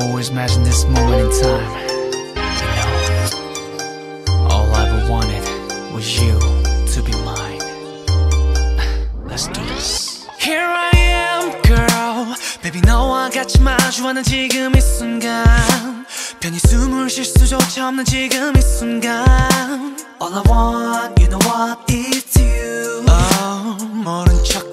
always imagined this moment in time. You know, all I ever wanted was you to be mine. Let's do this. Here I am, girl. Baby, 너와 같이 마주하는 지금 이 순간. 편히 숨을 쉴 수조차 없는 지금 이 순간. All I want, you know what, is you. Oh, 모른 척